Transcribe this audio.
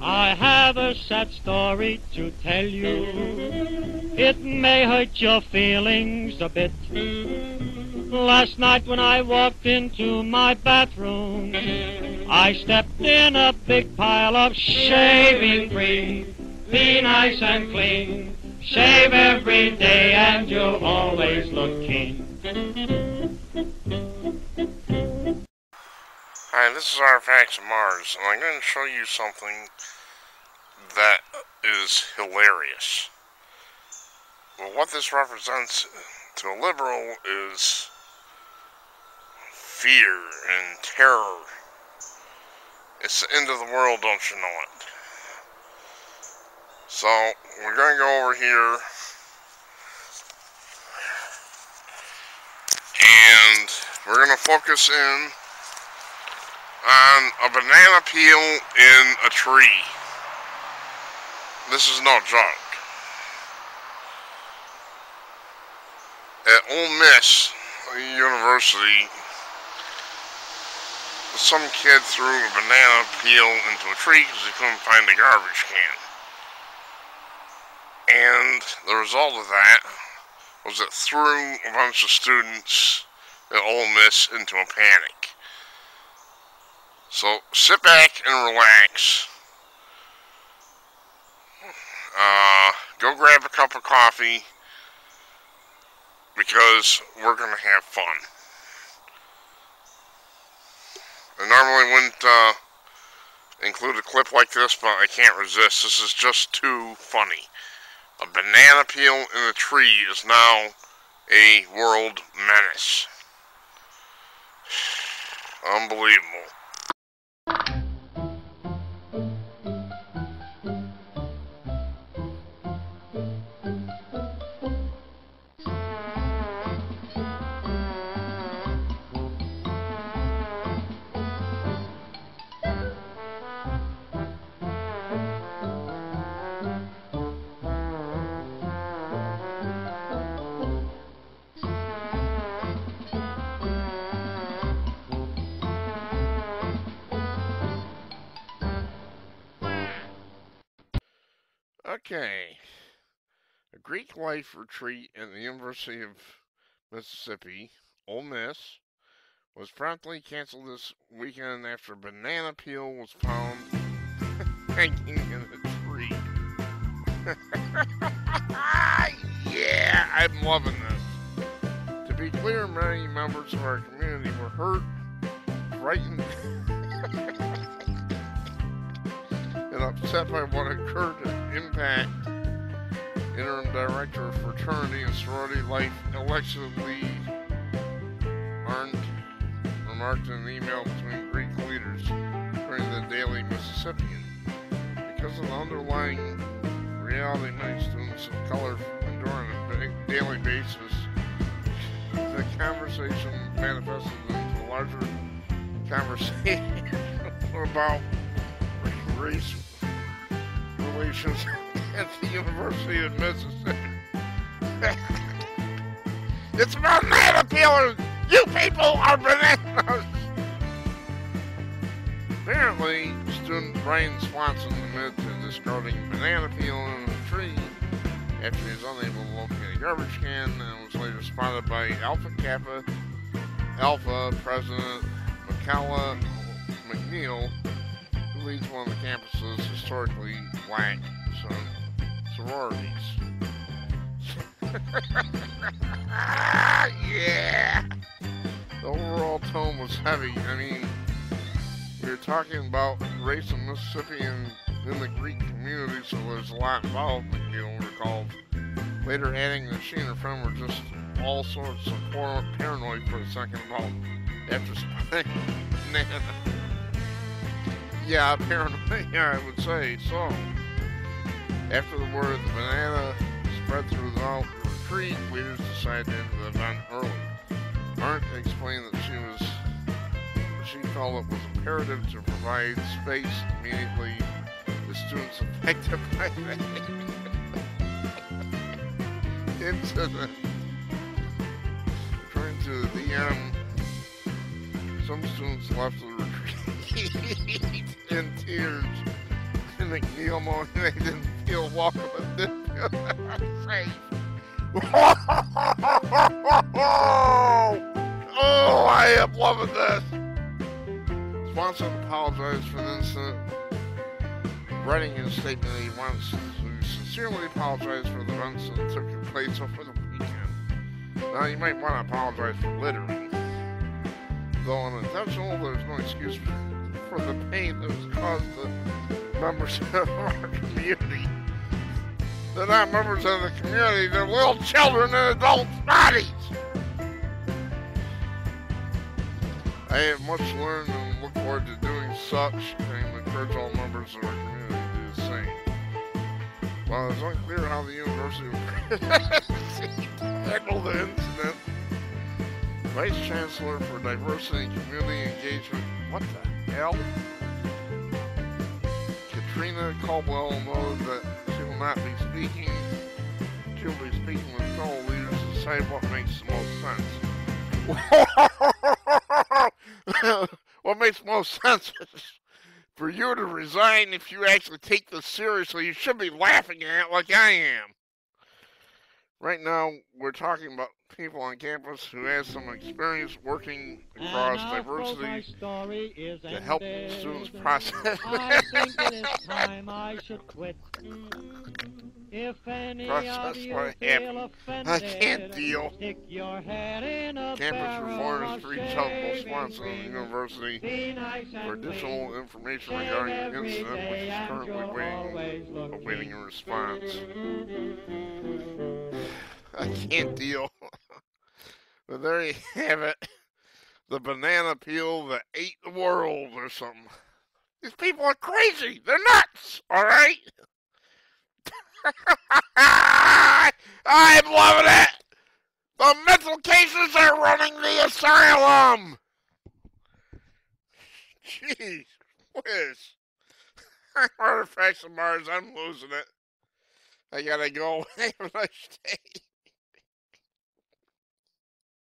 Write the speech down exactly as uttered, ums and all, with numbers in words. I have a sad story to tell you. It may hurt your feelings a bit. Last night when I walked into my bathroom, I stepped in a big pile of shaving cream. Be nice and clean, shave every day and you'll always look keen. Hi, this is Artifacts of Mars, and I'm going to show you something that is hilarious. Well, what this represents to a liberal is fear and terror. It's the end of the world, don't you know it? So, we're going to go over here and we're going to focus in on a banana peel in a tree. This is no joke. At Ole Miss University, some kid threw a banana peel into a tree because he couldn't find a garbage can. And the result of that was it threw a bunch of students at Ole Miss into a panic. So sit back and relax. Uh, go grab a cup of coffee, because we're going to have fun. I normally wouldn't uh, include a clip like this, but I can't resist. This is just too funny. A banana peel in a tree is now a world menace. Unbelievable. Okay, a Greek life retreat at the University of Mississippi, Ole Miss, was promptly canceled this weekend after a banana peel was found hanging in a tree. Yeah, I'm loving this. To be clear, many members of our community were hurt, frightened, and upset by what occurred at Impact. Interim Director of Fraternity and Sorority Life, Alexa Lee Arndt, remarked in an email between Greek leaders during the Daily Mississippian. Because of the underlying reality, many students of color endure on a daily basis, the conversation manifested into a larger conversation about race relations at the University of Mississippi. It's about banana peelers! You people are bananas! Apparently, student Brian Swanson admitted to discarding banana peel in a tree after he was unable to locate a garbage can and was later spotted by Alpha Kappa Alpha President McCalla McNeil, who leads one of the campus's historically black sororities. Yeah! The overall tone was heavy. I mean, we were talking about race in Mississippi and in the Greek community, so there's a lot involved, McNeil recalled. Later adding that she and her friend were just all sorts of paranoid for a second about after spotting Nana. Yeah, apparently, yeah, I would say so. After the word the banana spread through the retreat, leaders decided to end the event early. Arndt explained that she was, she felt it was imperative to provide space immediately to students affected by the incident. According to the D M, some students left the retreat in tears. And McNeil motivated Phil Walker with this face. Oh, I am loving this. Swanson apologized for the incident, writing in a statement that he wants to sincerely apologize for the events that took place over the weekend. Now, you might want to apologize for littering. Though unintentional, there's no excuse for the pain that was caused to members of our community. They're not members of the community, they're little children in adults' bodies! I have much learned and look forward to doing such, and encourage all members of our community to do the same. While it's unclear how the university will handle the incident, Vice Chancellor for Diversity and Community Engagement, what the hell? Katrina Caldwell noted that she will not be speaking. She will be speaking with fellow leaders to decide what makes the most sense. What makes most sense is for you to resign if you actually take this seriously. You should be laughing at it like I am. Right now, we're talking about people on campus who have some experience working across diversity to help students process. I think it is time I should quit. If any of you feel offended, I can't deal. Stick your head in a campus reform is to reach out to Swanson of the university nice for additional information regarding the incident, which is currently waiting, awaiting a response. I can't deal. But there you have it. The banana peel that ate the world or something. These people are crazy. They're nuts. All right? I'm loving it. The mental cases are running the asylum. Jeez. Whiz. Artifacts of Mars. I'm losing it. I gotta go. Have a nice day.